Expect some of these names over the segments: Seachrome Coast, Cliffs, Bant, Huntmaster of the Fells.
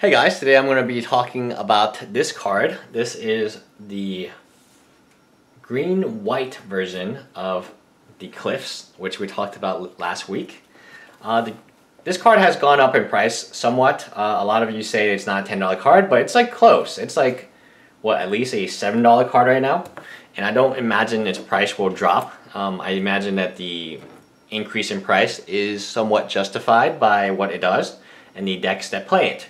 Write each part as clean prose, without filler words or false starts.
Hey guys, today I'm going to be talking about this card. This is the green-white version of the Cliffs, which we talked about last week. This card has gone up in price somewhat. A lot of you say it's not a $10 card, but it's like close. It's like, what, at least a $7 card right now? And I don't imagine its price will drop. I imagine that the increase in price is somewhat justified by what it does and the decks that play it.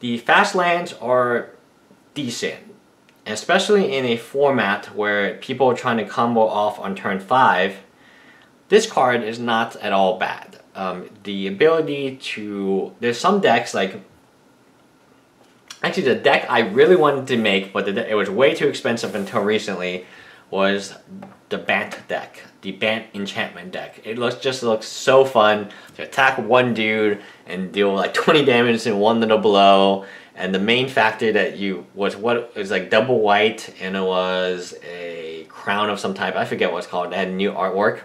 The fast lands are decent, especially in a format where people are trying to combo off on turn 5. This card is not at all bad. The ability to... There's some decks like... Actually, the deck I really wanted to make, but it was way too expensive until recently, was the Bant deck. The Bant enchantment deck. It just looks so fun to attack one dude and deal like 20 damage in one little blow. And the main factor that you was like double white, and it was a crown of some type. I forget what it's called. It had new artwork.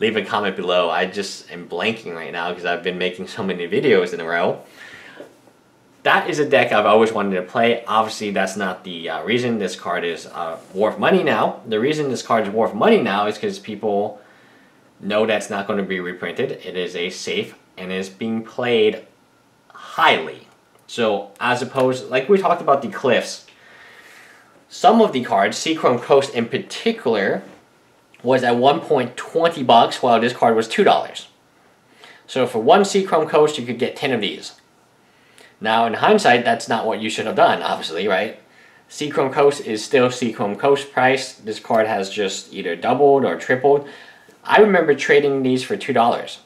Leave a comment below. I just am blanking right now because I've been making so many videos in a row. That is a deck I've always wanted to play. Obviously, that's not the reason this card is worth money now. The reason this card is worth money now is because people know that's not going to be reprinted. It is a safe and is being played highly. So, as opposed, like we talked about the Cliffs, some of the cards, Seachrome Coast in particular, was at one point $20, while this card was $2. So, for one Seachrome Coast, you could get 10 of these. Now, in hindsight, that's not what you should have done, obviously, right? Seachrome Coast is still Seachrome Coast price. This card has just either doubled or tripled. I remember trading these for $2.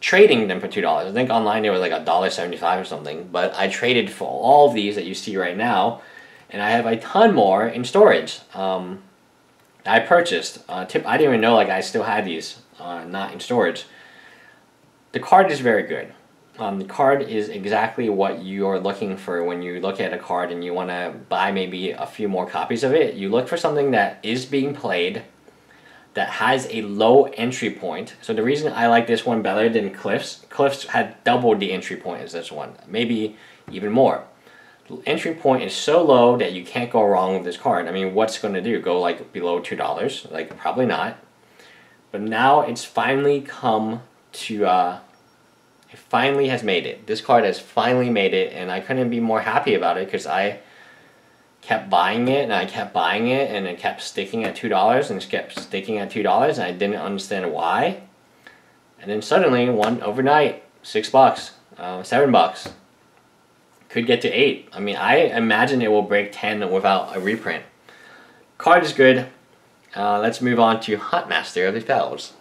Trading them for $2. I think online they were like $1.75 or something. But I traded for all of these that you see right now. And I have a ton more in storage. I purchased. I didn't even know I still had these not in storage. The card is very good. The card is exactly what you're looking for when you look at a card and you want to buy maybe a few more copies of it. You look for something that is being played, that has a low entry point. So the reason I like this one better than Cliffs, Cliffs had double the entry point as this one, maybe even more. The entry point is so low that you can't go wrong with this card. I mean, what's going to do? Go like below $2? Like, probably not. But now it's finally come to... It finally has made it. This card has finally made it, and I couldn't be more happy about it because I kept buying it, and I kept buying it, and it kept sticking at $2, and it kept sticking at $2, and I didn't understand why. And then suddenly, one overnight, $6, $7. Could get to $8. I mean, I imagine it will break 10 without a reprint. Card is good. Let's move on to Huntmaster of the Fells.